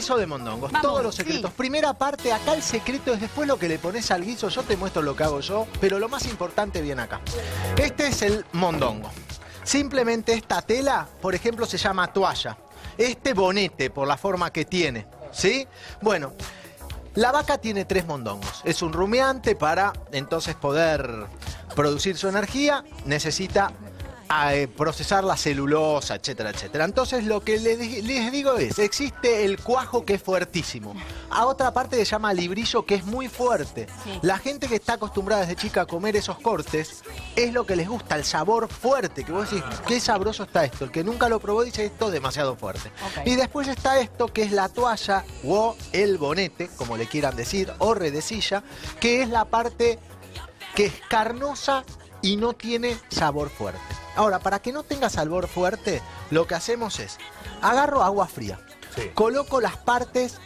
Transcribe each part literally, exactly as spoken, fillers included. guiso de mondongos. Vamos, todos los secretos. Sí. Primera parte, acá el secreto es después lo que le pones al guiso. Yo te muestro lo que hago yo, pero lo más importante viene acá. Este es el mondongo. Simplemente esta tela, por ejemplo, se llama toalla. Este bonete, por la forma que tiene, ¿sí? Bueno, la vaca tiene tres mondongos. Es un rumiante para, entonces, poder producir su energía. Necesita a, eh, procesar la celulosa, etcétera, etcétera. Entonces, lo que les, les digo es, existe el cuajo, que es fuertísimo. A otra parte se llama librillo, que es muy fuerte. Sí. La gente que está acostumbrada desde chica a comer esos cortes, es lo que les gusta, el sabor fuerte. Que vos decís, qué sabroso está esto. El que nunca lo probó dice, esto es demasiado fuerte. Okay. Y después está esto, que es la toalla o el bonete, como le quieran decir, o redecilla, que es la parte que es carnosa y no tiene sabor fuerte. Ahora, para que no tenga sabor fuerte, lo que hacemos es, agarro agua fría, sí, coloco las partes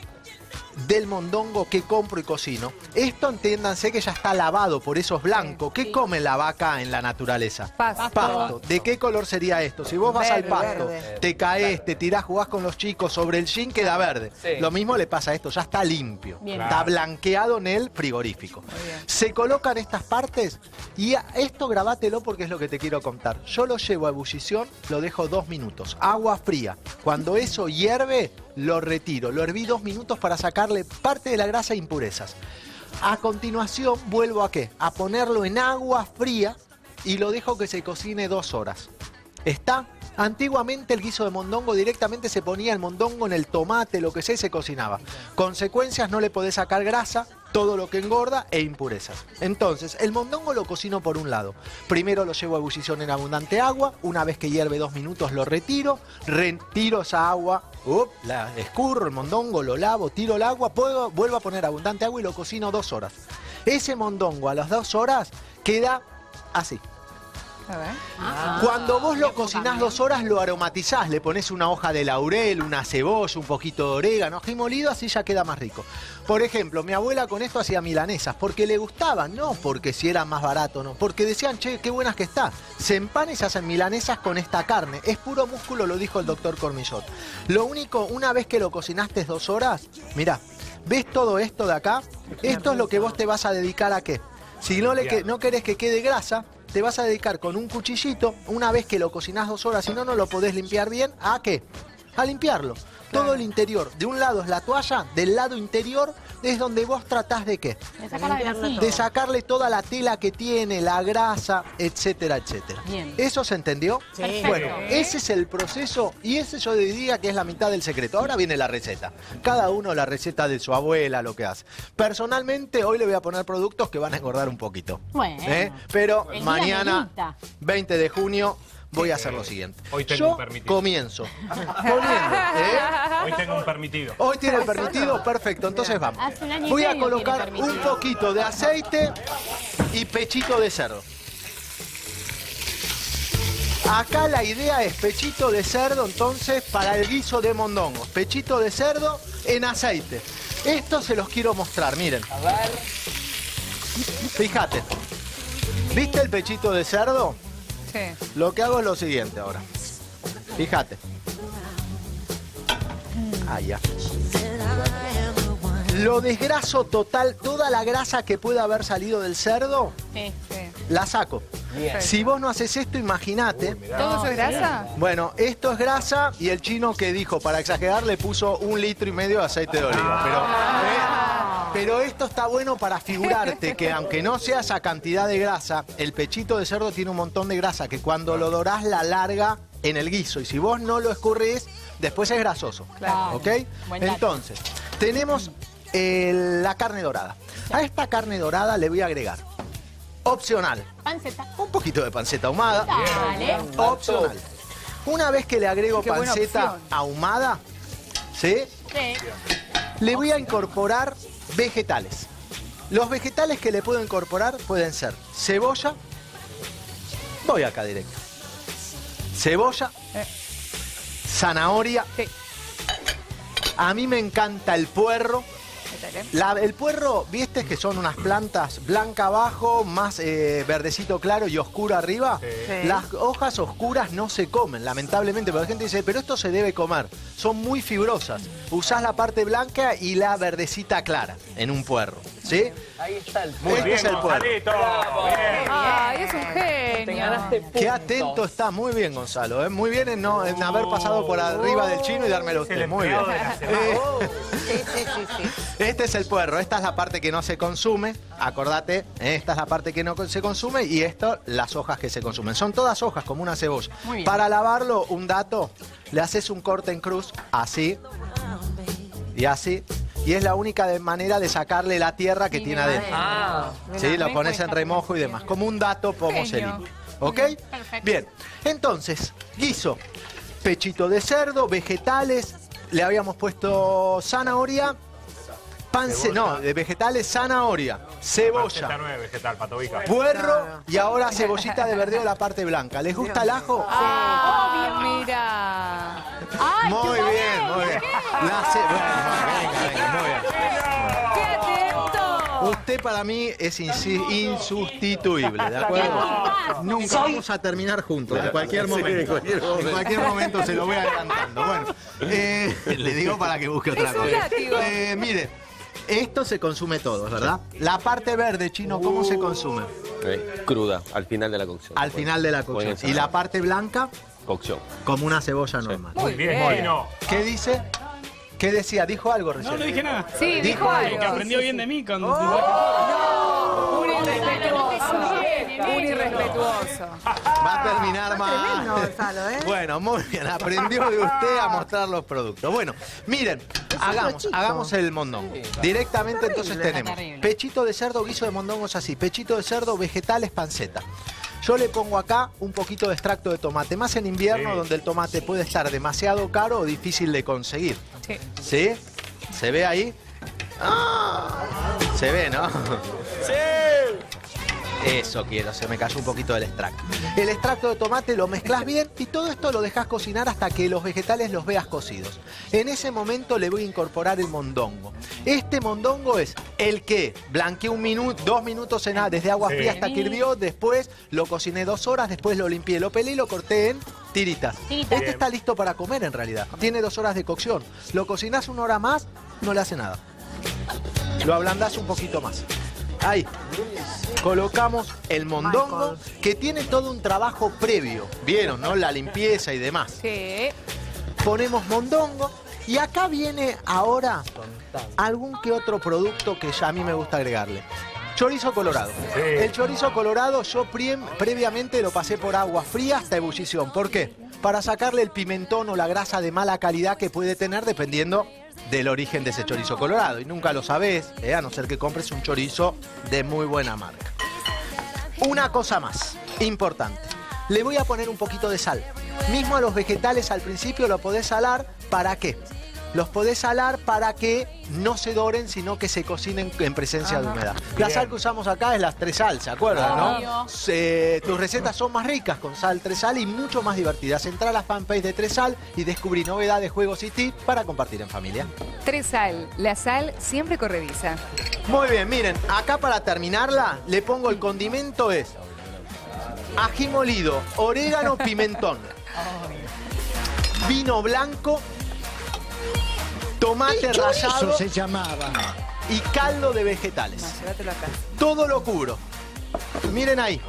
del mondongo que compro y cocino. Esto, entiéndanse, que ya está lavado, por eso es blanco. Sí, sí. ¿Qué come la vaca en la naturaleza? Pasto. Pasto. ¿De qué color sería esto? Si vos vas verde, al pasto, verde, te caes, verde, te tirás, jugás con los chicos, sobre el jean queda verde. Sí. Lo mismo le pasa a esto, ya está limpio. Bien. Está blanqueado en el frigorífico. Se colocan estas partes y esto grabátelo porque es lo que te quiero contar. Yo lo llevo a ebullición, lo dejo dos minutos. Agua fría. Cuando eso hierve, lo retiro, lo herví dos minutos para sacarle parte de la grasa e impurezas. A continuación, ¿vuelvo a qué? A ponerlo en agua fría y lo dejo que se cocine dos horas. ¿Está? Antiguamente el guiso de mondongo directamente se ponía el mondongo en el tomate, lo que sea, y se cocinaba. Consecuencias, no le podés sacar grasa, todo lo que engorda e impurezas. Entonces, el mondongo lo cocino por un lado. Primero lo llevo a ebullición en abundante agua, una vez que hierve dos minutos lo retiro, retiro esa agua, uh, la escurro el mondongo, lo lavo, tiro el agua, puedo, vuelvo a poner abundante agua y lo cocino dos horas. Ese mondongo a las dos horas queda así. A ver. Ah, cuando vos lo cocinás también dos horas, lo aromatizás, le pones una hoja de laurel, una cebolla, un poquito de orégano, ají molido, así ya queda más rico. Por ejemplo, mi abuela con esto hacía milanesas, porque le gustaban, no porque si era más barato, no, porque decían, che, qué buenas que está. Se empana y se hacen milanesas con esta carne, es puro músculo, lo dijo el doctor Cormillot. Lo único, una vez que lo cocinaste dos horas, mirá, ¿ves todo esto de acá? Esto es lo que vos te vas a dedicar a qué. Si no, le que, no querés que quede grasa, te vas a dedicar con un cuchillito, una vez que lo cocinás dos horas, si no, no lo podés limpiar bien, ¿a qué? A limpiarlo. Claro. Todo el interior. De un lado es la toalla, del lado interior es donde vos tratás de qué? De, sacarle, de sacarle toda la tela que tiene, la grasa, etcétera, etcétera. Bien. ¿Eso se entendió? Sí. Bueno, ese es el proceso y ese yo diría que es la mitad del secreto. Ahora viene la receta. Cada uno la receta de su abuela, lo que hace. Personalmente, hoy le voy a poner productos que van a engordar un poquito. Bueno. ¿Eh? Pero mañana, veinte de junio... voy a hacer lo siguiente. Hoy tengo yo un permitido. Comienzo. Poniendo, ¿eh? Hoy tengo un permitido. Hoy tiene el permitido, perfecto. Entonces vamos. Voy a colocar un poquito de aceite y pechito de cerdo. Acá la idea es pechito de cerdo, entonces, para el guiso de mondongos. Pechito de cerdo en aceite. Esto se los quiero mostrar, miren. A ver. Fíjate. ¿Viste el pechito de cerdo? Sí. Lo que hago es lo siguiente ahora. Fíjate. Ah, ya. Lo desgraso total, toda la grasa que pueda haber salido del cerdo, sí, sí, la saco. Bien. Si vos no haces esto, imagínate. ¿Todo eso es grasa? Bueno, esto es grasa y el chino que dijo, para exagerar, le puso un litro y medio de aceite de oliva. Pero... ¿eh? Pero esto está bueno para figurarte que aunque no sea esa cantidad de grasa, el pechito de cerdo tiene un montón de grasa que cuando lo dorás la larga en el guiso. Y si vos no lo escurrís, después es grasoso. Claro. ¿Ok? Entonces, tenemos eh, la carne dorada. A esta carne dorada le voy a agregar, opcional, panceta. Un poquito de panceta ahumada. Dale. Opcional. Una vez que le agrego qué panceta ahumada, ¿sí? Sí. Le voy a incorporar vegetales. Los vegetales que le puedo incorporar pueden ser cebolla. Voy acá directo. Cebolla. Zanahoria. A mí me encanta el puerro. hacer, ¿eh? La, el puerro, viste que son unas plantas blanca abajo, más eh, verdecito claro y oscuro arriba. Sí. Sí. Las hojas oscuras no se comen, lamentablemente, porque la gente dice, pero esto se debe comer. Son muy fibrosas. Usás la parte blanca y la verdecita clara en un puerro, ¿sí? Ahí está el puerro. Muy bien, este es el puerro. Bravo, bien, bien. Ay, es un genio. Qué atento está, muy bien, Gonzalo, ¿eh? Muy bien en, no, en haber pasado por arriba del chino y dármelo a usted. Muy bien. Eh, sí, sí, sí, sí. Este es el puerro, esta es la parte que no se consume, acordate, esta es la parte que no se consume y esto, las hojas que se consumen. Son todas hojas, como una cebolla. Para lavarlo, un dato, le haces un corte en cruz, así y así. Y es la única de manera de sacarle la tierra que tiene adentro. Ah, sí, lo pones en remojo y demás. Como un dato pomoselino. ¿Ok? Perfecto. Bien. Entonces, guiso, pechito de cerdo, vegetales. Le habíamos puesto zanahoria, pan, no, de vegetales, zanahoria, cebolla, vegetal, puerro y ahora cebollita de verdeo, la parte blanca. ¿Les gusta el ajo? ¡Ah, sí. Oh, mira! Ay, muy bien, muy bien. La ce... venga, venga, muy bien. Usted para mí es insustituible, ¿de acuerdo? Nunca vamos a terminar juntos, en cualquier momento. En cualquier momento se lo voy adelantando. Bueno, eh, le digo para que busque otra cosa. Eh, mire, esto se consume todo, ¿verdad? La parte verde, chino, ¿cómo se consume? Eh, cruda, al final de la cocción. Al final de la cocción. ¿Y la parte blanca? Cocción. Como una cebolla normal. Sí. Muy bien, chino. ¿Qué dice? ¿Qué decía? ¿Dijo algo recién? No, no dije nada. Sí, dijo, dijo algo. algo. Que aprendió bien de mí cuando... Oh, no, un irrespetuoso. Un irrespetuoso. Va a terminar más. Gonzalo, ¿eh? Bueno, muy bien. Aprendió de usted a mostrar los productos. Bueno, miren, hagamos, hagamos el mondongo. Directamente entonces tenemos pechito de cerdo, guiso de mondongos así. Pechito de cerdo, vegetales, panceta. Yo le pongo acá un poquito de extracto de tomate, más en invierno, sí, donde el tomate puede estar demasiado caro o difícil de conseguir. Sí. ¿Sí? ¿Se ve ahí? ¡Ah! Se ve, ¿no? Sí. Eso quiero, se me cayó un poquito del extracto. El extracto de tomate lo mezclas bien y todo esto lo dejas cocinar hasta que los vegetales los veas cocidos. En ese momento le voy a incorporar el mondongo. Este mondongo es el que blanqueé un minuto, dos minutos en, desde agua fría hasta que hirvió, después lo cociné dos horas, después lo limpié, lo pelé y lo corté en tiritas. Este bien. Está listo para comer en realidad. Tiene dos horas de cocción. Lo cocinás una hora más, no le hace nada. Lo ablandás un poquito más. Ahí, colocamos el mondongo, que tiene todo un trabajo previo. Vieron, ¿no? La limpieza y demás. Sí. Ponemos mondongo. Y acá viene ahora algún que otro producto que ya a mí me gusta agregarle. Chorizo colorado. Sí. El chorizo colorado yo pre previamente lo pasé por agua fría hasta ebullición. ¿Por qué? Para sacarle el pimentón o la grasa de mala calidad que puede tener dependiendo del origen de ese chorizo colorado. Y nunca lo sabés, ¿eh? A no ser que compres un chorizo de muy buena marca. Una cosa más importante. Le voy a poner un poquito de sal. Mismo a los vegetales al principio lo podés salar. ¿Para qué? Los podés salar para que no se doren, sino que se cocinen en presencia, ajá, de humedad. La sal que usamos acá es la Tresal, ¿se acuerdan, no? Se, tus recetas son más ricas con sal Tresal y mucho más divertidas. Entrá a la fanpage de Tresal y descubrí novedades, juegos y tips para compartir en familia. Tresal, la sal siempre corrediza. Muy bien, miren, acá para terminarla le pongo el condimento es ají molido, orégano, pimentón, vino blanco, tomate rallado se llamaba y caldo de vegetales. No, acá. Todo lo cubro. Miren ahí.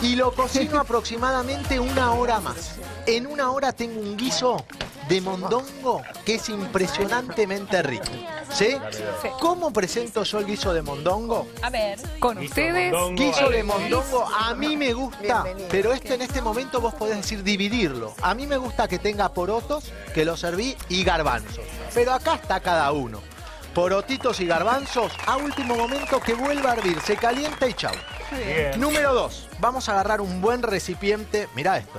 Y lo cocino aproximadamente una hora más. En una hora tengo un guiso de mondongo que es impresionantemente rico. ¿Sí? ¿Cómo presento yo el guiso de mondongo? A ver, con ustedes. Guiso de mondongo a mí me gusta, pero esto en este momento vos podés decir dividirlo. A mí me gusta que tenga porotos, que lo serví, y garbanzos. Pero acá está cada uno. Porotitos y garbanzos a último momento que vuelva a hervir. Se calienta y chau. Bien. Número dos. Vamos a agarrar un buen recipiente. Mirá esto.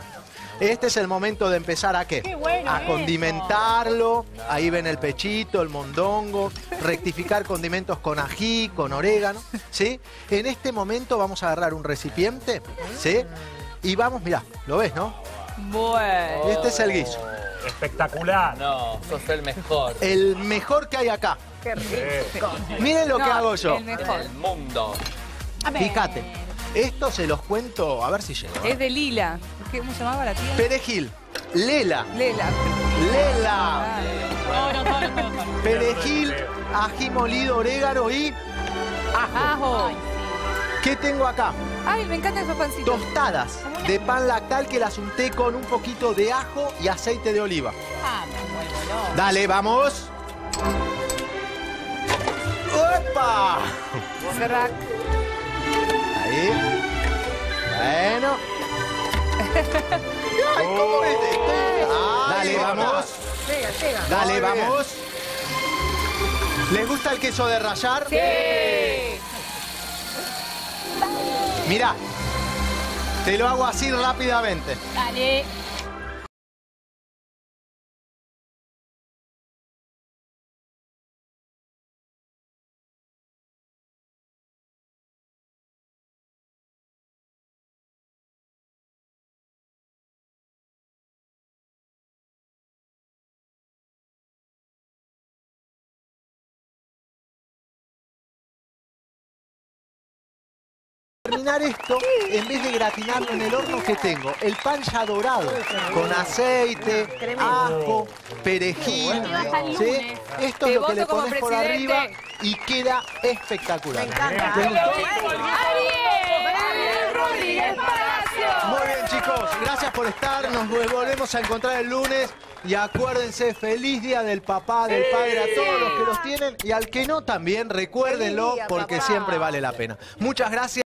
Este es el momento de empezar a ¿qué? Qué bueno a condimentarlo. Eso. Ahí ven el pechito, el mondongo. Rectificar condimentos con ají, con orégano. ¿Sí? En este momento vamos a agarrar un recipiente. ¿Sí? Y vamos, mirá, lo ves, ¿no? Bueno. Este es el guiso. Espectacular. No, sos el mejor. El mejor que hay acá. Qué rico. Miren lo no, que hago yo. El mejor. En el mundo. A ver. Fíjate, esto se los cuento, a ver si llego. Es de Lila. ¿Cómo se llamaba la tía? Perejil. Lela. Lela. Lela. Perejil, ají molido, orégano y ajo. Ajo. ¿Qué tengo acá? Ay, me encantan esos pancitos. Tostadas de pan lactal que las unté con un poquito de ajo y aceite de oliva. Ah, me vuelvo loco. Dale, vamos. ¡Opa! Cerrac. Ahí. Bueno. Ay, ¿cómo oh. es esto? Dale, vamos. Llega, llega. Dale, vamos. ¿Les gusta el queso de rallar? Sí. Mirá, te lo hago así rápidamente. Dale. Terminar esto, en vez de gratinarlo en el horno, que tengo el pan ya dorado con aceite, ajo, perejil, ¿sí? Esto es lo que le pones por arriba y queda espectacular. Me encanta. Muy bien, chicos, gracias por estar, nos volvemos a encontrar el lunes. Y acuérdense, feliz día del papá, del padre, a todos los que los tienen. Y al que no también, recuérdenlo, porque siempre vale la pena. Muchas gracias.